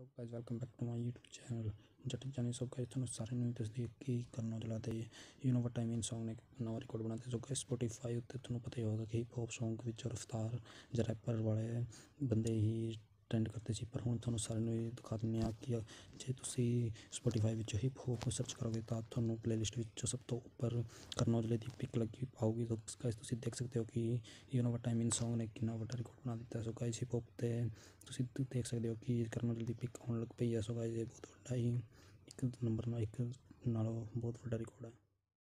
Hello guys, welcome back to my YouTube channel Jatt Jaani. सब guys तुम सारे नई तस्दीक की करना चलाते हैं, यू नो वट टाइम इन सॉन्ग ने नवा रिकॉर्ड बनाते। सो गाइस स्पोटीफाई उत्ते तुहानूं पता ही होगा कि हिप हॉप सॉन्ग विच रफ्तार ज रैपर वाले बंदे ही ट्रेंड करते सी, पर हुण तुहानूं सारे नूं दिखा दिंदे आ कि जे तुसीं स्पोटीफाई विच हिप हॉप सर्च करोगे तां तुहानूं प्लेलिस्ट विच सब तो उपर करन औजले दी पिक लगी पाओगी। तो गाइस तुसीं देख सकते हो कि यू नो वट टाइम इन सॉन्ग ने कितना वड्डा रिकॉर्ड बना दिता। सो गाइस हिप हॉप ते तुसीं देख सकते हो कि करन औजले दी पिक आउण लग पई है। सो गाइस ये बहुत वड्डा ही एक नंबर ना एक नालों बहुत वड्डा रिकॉर्ड है।